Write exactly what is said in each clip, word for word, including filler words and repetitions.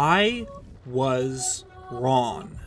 I was wrong.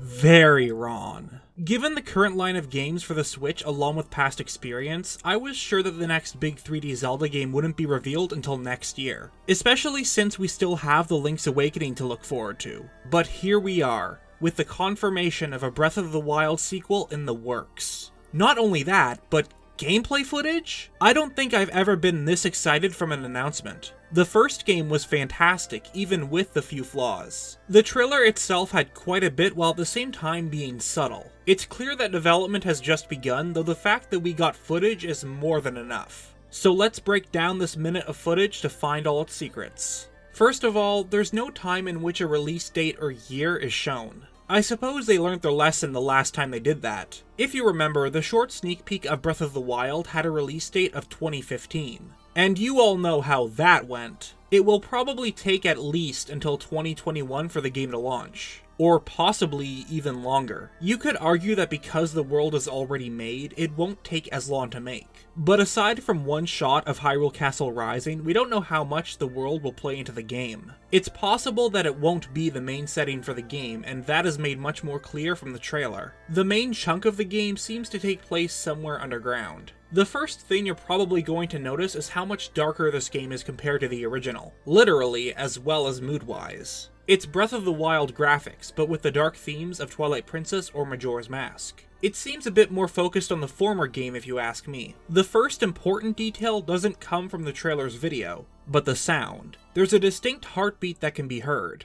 Very wrong. Given the current line of games for the Switch, along with past experience, I was sure that the next big three D Zelda game wouldn't be revealed until next year, especially since we still have The Link's Awakening to look forward to. But here we are, with the confirmation of a Breath of the Wild sequel in the works. Not only that, but gameplay footage? I don't think I've ever been this excited from an announcement. The first game was fantastic, even with the few flaws. The trailer itself had quite a bit while at the same time being subtle. It's clear that development has just begun, though the fact that we got footage is more than enough. So let's break down this minute of footage to find all its secrets. First of all, there's no time in which a release date or year is shown. I suppose they learned their lesson the last time they did that. If you remember, the short sneak peek of Breath of the Wild had a release date of twenty fifteen. And you all know how that went. It will probably take at least until twenty twenty-one for the game to launch. Or possibly even longer. You could argue that because the world is already made, it won't take as long to make. But aside from one shot of Hyrule Castle Rising, we don't know how much the world will play into the game. It's possible that it won't be the main setting for the game, and that is made much more clear from the trailer. The main chunk of the game seems to take place somewhere underground. The first thing you're probably going to notice is how much darker this game is compared to the original, literally as well as mood-wise. It's Breath of the Wild graphics, but with the dark themes of Twilight Princess or Majora's Mask. It seems a bit more focused on the former game if you ask me. The first important detail doesn't come from the trailer's video, but the sound. There's a distinct heartbeat that can be heard.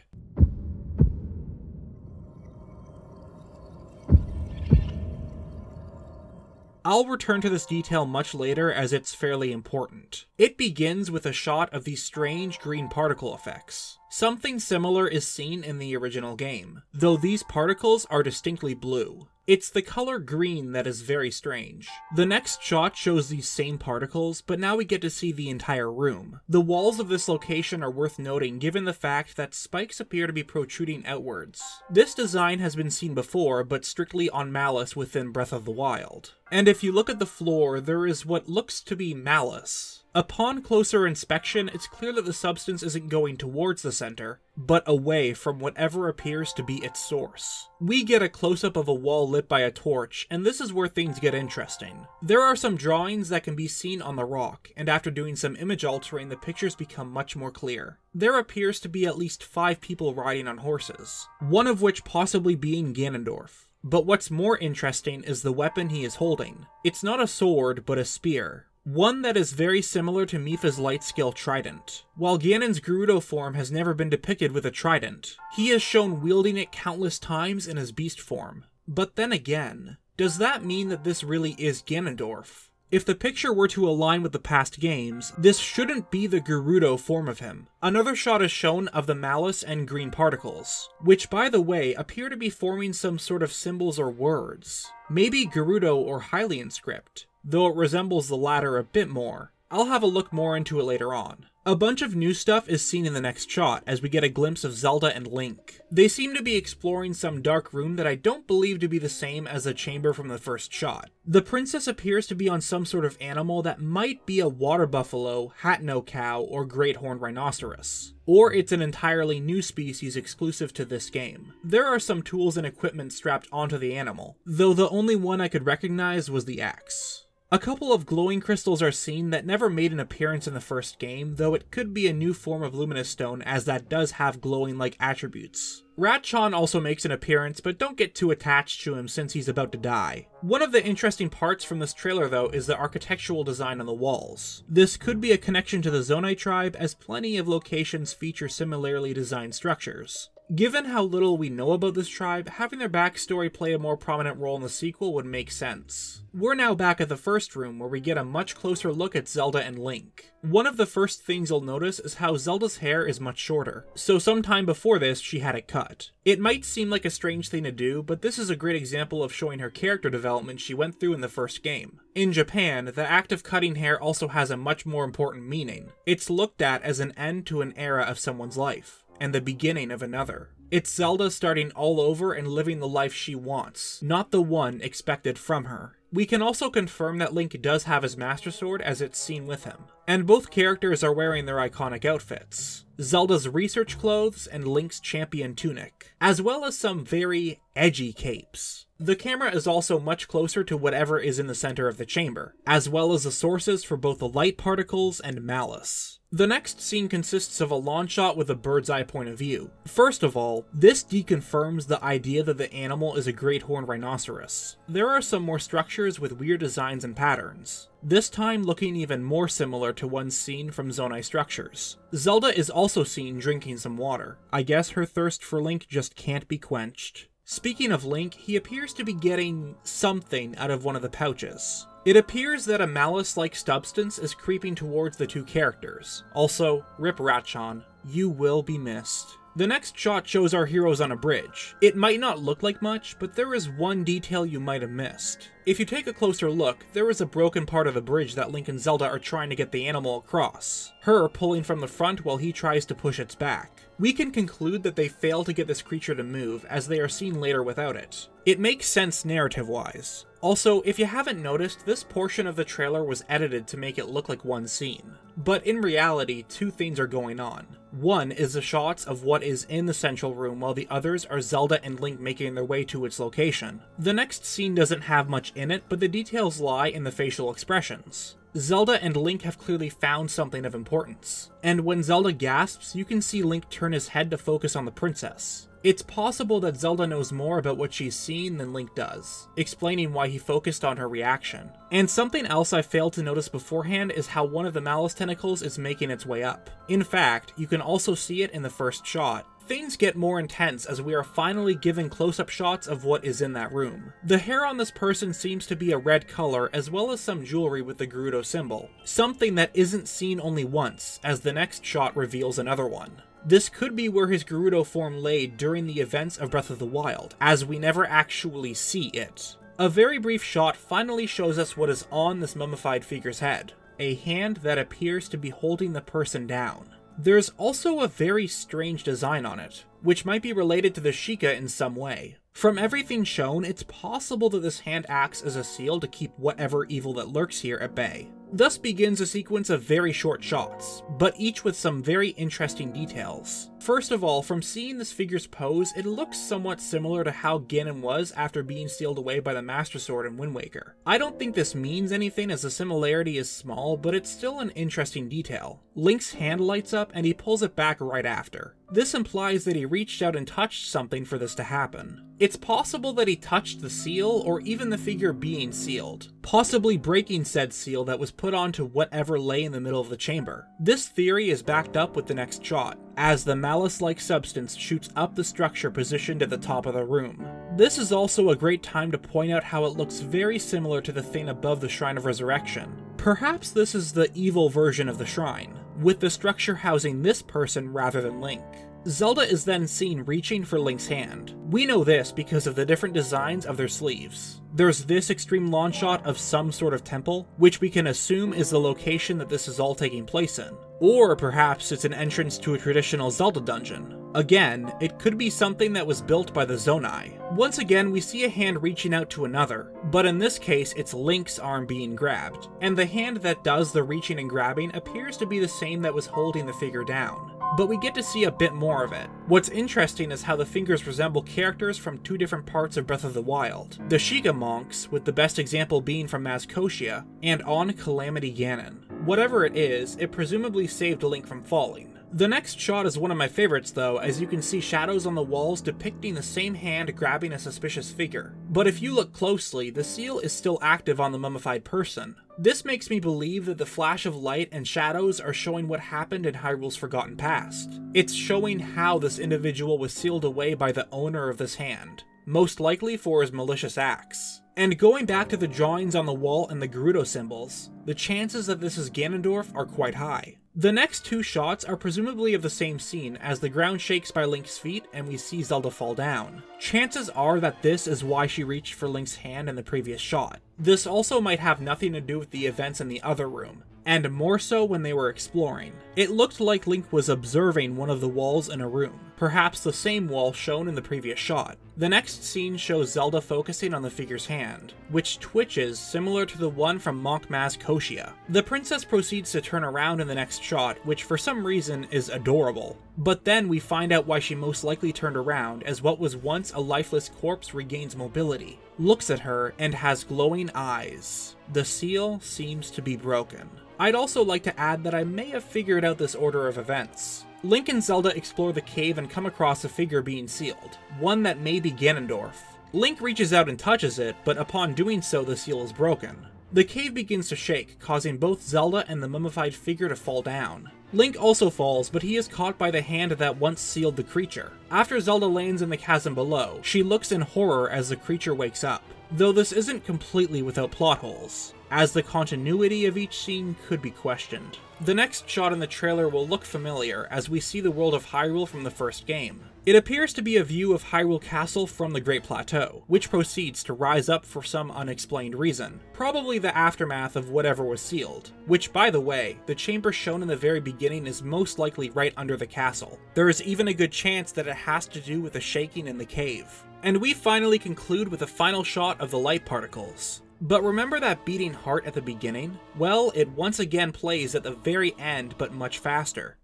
I'll return to this detail much later as it's fairly important. It begins with a shot of these strange green particle effects. Something similar is seen in the original game, though these particles are distinctly blue. It's the color green that is very strange. The next shot shows these same particles, but now we get to see the entire room. The walls of this location are worth noting given the fact that spikes appear to be protruding outwards. This design has been seen before, but strictly on Malice within Breath of the Wild. And if you look at the floor, there is what looks to be Malice. Upon closer inspection, it's clear that the substance isn't going towards the center, but away from whatever appears to be its source. We get a close-up of a wall lit by a torch, and this is where things get interesting. There are some drawings that can be seen on the rock, and after doing some image altering, the pictures become much more clear. There appears to be at least five people riding on horses, one of which possibly being Ganondorf. But what's more interesting is the weapon he is holding. It's not a sword, but a spear. One that is very similar to Mipha's light scale trident. While Ganon's Gerudo form has never been depicted with a trident, he is shown wielding it countless times in his beast form. But then again, does that mean that this really is Ganondorf? If the picture were to align with the past games, this shouldn't be the Gerudo form of him. Another shot is shown of the Malice and green particles, which by the way appear to be forming some sort of symbols or words. Maybe Gerudo or Hylian script, though it resembles the latter a bit more. I'll have a look more into it later on. A bunch of new stuff is seen in the next shot, as we get a glimpse of Zelda and Link. They seem to be exploring some dark room that I don't believe to be the same as the chamber from the first shot. The princess appears to be on some sort of animal that might be a water buffalo, Hateno cow, or great horned rhinoceros. Or it's an entirely new species exclusive to this game. There are some tools and equipment strapped onto the animal, though the only one I could recognize was the axe. A couple of glowing crystals are seen that never made an appearance in the first game, though it could be a new form of luminous stone as that does have glowing-like attributes. Ratchan also makes an appearance, but don't get too attached to him since he's about to die. One of the interesting parts from this trailer though is the architectural design on the walls. This could be a connection to the Zonai tribe, as plenty of locations feature similarly designed structures. Given how little we know about this tribe, having their backstory play a more prominent role in the sequel would make sense. We're now back at the first room, where we get a much closer look at Zelda and Link. One of the first things you'll notice is how Zelda's hair is much shorter, so sometime before this she had it cut. It might seem like a strange thing to do, but this is a great example of showing her character development she went through in the first game. In Japan, the act of cutting hair also has a much more important meaning. It's looked at as an end to an era of someone's life, and the beginning of another. It's Zelda starting all over and living the life she wants, not the one expected from her. We can also confirm that Link does have his Master Sword, as it's seen with him, and both characters are wearing their iconic outfits, Zelda's research clothes and Link's champion tunic, as well as some very edgy capes. The camera is also much closer to whatever is in the center of the chamber, as well as the sources for both the light particles and Malice. The next scene consists of a long shot with a bird's eye point of view. First of all, this deconfirms the idea that the animal is a great horned rhinoceros. There are some more structures with weird designs and patterns, this time looking even more similar to one seen from Zonai structures. Zelda is also seen drinking some water. I guess her thirst for Link just can't be quenched. Speaking of Link, he appears to be getting something out of one of the pouches. It appears that a Malice-like substance is creeping towards the two characters. Also, rip Ratchan, you will be missed. The next shot shows our heroes on a bridge. It might not look like much, but there is one detail you might have missed. If you take a closer look, there is a broken part of the bridge that Link and Zelda are trying to get the animal across, her pulling from the front while he tries to push its back. We can conclude that they fail to get this creature to move, as they are seen later without it. It makes sense narrative-wise. Also, if you haven't noticed, this portion of the trailer was edited to make it look like one scene. But in reality, two things are going on. One is the shots of what is in the central room, while the others are Zelda and Link making their way to its location. The next scene doesn't have much in it, but the details lie in the facial expressions. Zelda and Link have clearly found something of importance. And when Zelda gasps, you can see Link turn his head to focus on the princess. It's possible that Zelda knows more about what she's seen than Link does, explaining why he focused on her reaction. And something else I failed to notice beforehand is how one of the Malice tentacles is making its way up. In fact, you can also see it in the first shot. Things get more intense as we are finally given close-up shots of what is in that room. The hair on this person seems to be a red color, as well as some jewelry with the Gerudo symbol, something that isn't seen only once, as the next shot reveals another one. This could be where his Gerudo form lay during the events of Breath of the Wild, as we never actually see it. A very brief shot finally shows us what is on this mummified figure's head, a hand that appears to be holding the person down. There's also a very strange design on it, which might be related to the Sheikah in some way. From everything shown, it's possible that this hand acts as a seal to keep whatever evil that lurks here at bay. Thus begins a sequence of very short shots, but each with some very interesting details. First of all, from seeing this figure's pose, it looks somewhat similar to how Ganon was after being sealed away by the Master Sword in Wind Waker. I don't think this means anything, as the similarity is small, but it's still an interesting detail. Link's hand lights up and he pulls it back right after. This implies that he reached out and touched something for this to happen. It's possible that he touched the seal, or even the figure being sealed, possibly breaking said seal that was put onto whatever lay in the middle of the chamber. This theory is backed up with the next shot, as the Malice-like substance shoots up the structure positioned at the top of the room. This is also a great time to point out how it looks very similar to the thing above the Shrine of Resurrection. Perhaps this is the evil version of the shrine, with the structure housing this person rather than Link. Zelda is then seen reaching for Link's hand. We know this because of the different designs of their sleeves. There's this extreme long shot of some sort of temple, which we can assume is the location that this is all taking place in. Or perhaps it's an entrance to a traditional Zelda dungeon. Again, it could be something that was built by the Zonai. Once again, we see a hand reaching out to another, but in this case, it's Link's arm being grabbed, and the hand that does the reaching and grabbing appears to be the same that was holding the figure down. But we get to see a bit more of it. What's interesting is how the fingers resemble characters from two different parts of Breath of the Wild. The Shiga Monks, with the best example being from Maz Koshia, and on Calamity Ganon. Whatever it is, it presumably saved Link from falling. The next shot is one of my favorites though, as you can see shadows on the walls depicting the same hand grabbing a suspicious figure. But if you look closely, the seal is still active on the mummified person. This makes me believe that the flash of light and shadows are showing what happened in Hyrule's forgotten past. It's showing how this individual was sealed away by the owner of this hand, most likely for his malicious acts. And going back to the drawings on the wall and the Gerudo symbols, the chances that this is Ganondorf are quite high. The next two shots are presumably of the same scene, as the ground shakes by Link's feet and we see Zelda fall down. Chances are that this is why she reached for Link's hand in the previous shot. This also might have nothing to do with the events in the other room, and more so when they were exploring. It looked like Link was observing one of the walls in a room, perhaps the same wall shown in the previous shot. The next scene shows Zelda focusing on the figure's hand, which twitches similar to the one from monk Maz Koshia. The princess proceeds to turn around in the next shot, which for some reason is adorable. But then we find out why she most likely turned around, as what was once a lifeless corpse regains mobility, looks at her, and has glowing eyes. The seal seems to be broken. I'd also like to add that I may have figured out this order of events. Link and Zelda explore the cave and come across a figure being sealed, one that may be Ganondorf. Link reaches out and touches it, but upon doing so the seal is broken. The cave begins to shake, causing both Zelda and the mummified figure to fall down. Link also falls, but he is caught by the hand that once sealed the creature. After Zelda lands in the chasm below, she looks in horror as the creature wakes up, though this isn't completely without plot holes, as the continuity of each scene could be questioned. The next shot in the trailer will look familiar, as we see the world of Hyrule from the first game. It appears to be a view of Hyrule Castle from the Great Plateau, which proceeds to rise up for some unexplained reason, probably the aftermath of whatever was sealed. Which, by the way, the chamber shown in the very beginning is most likely right under the castle. There is even a good chance that it has to do with the shaking in the cave. And we finally conclude with a final shot of the light particles. But remember that beating heart at the beginning? Well, it once again plays at the very end, but much faster.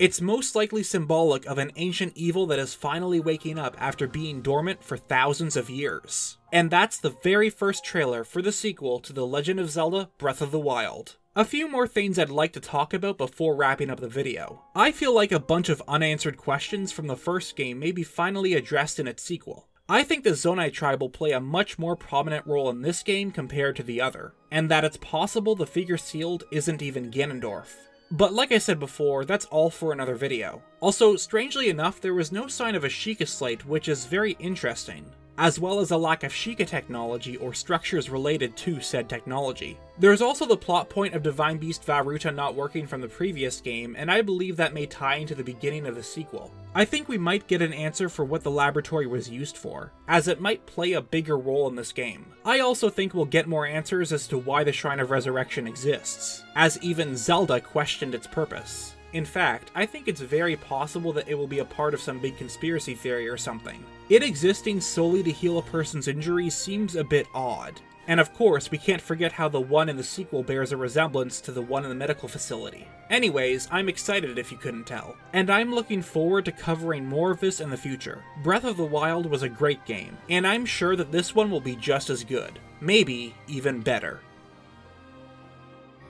It's most likely symbolic of an ancient evil that is finally waking up after being dormant for thousands of years. And that's the very first trailer for the sequel to The Legend of Zelda: Breath of the Wild. A few more things I'd like to talk about before wrapping up the video. I feel like a bunch of unanswered questions from the first game may be finally addressed in its sequel. I think the Zonai tribe will play a much more prominent role in this game compared to the other, and that it's possible the figure sealed isn't even Ganondorf. But like I said before, that's all for another video. Also, strangely enough, there was no sign of a Sheikah Slate, which is very interesting, as well as a lack of Sheikah technology or structures related to said technology. There's also the plot point of Divine Beast Vah Ruta not working from the previous game, and I believe that may tie into the beginning of the sequel. I think we might get an answer for what the laboratory was used for, as it might play a bigger role in this game. I also think we'll get more answers as to why the Shrine of Resurrection exists, as even Zelda questioned its purpose. In fact, I think it's very possible that it will be a part of some big conspiracy theory or something. It existing solely to heal a person's injury seems a bit odd. And of course, we can't forget how the one in the sequel bears a resemblance to the one in the medical facility. Anyways, I'm excited if you couldn't tell. And I'm looking forward to covering more of this in the future. Breath of the Wild was a great game, and I'm sure that this one will be just as good. Maybe even better.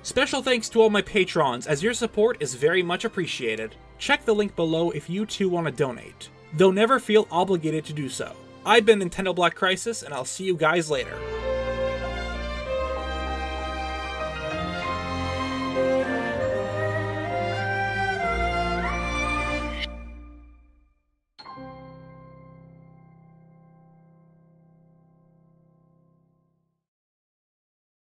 Special thanks to all my patrons, as your support is very much appreciated. Check the link below if you too want to donate, though never feel obligated to do so. I've been Nintendo Black Crisis, and I'll see you guys later.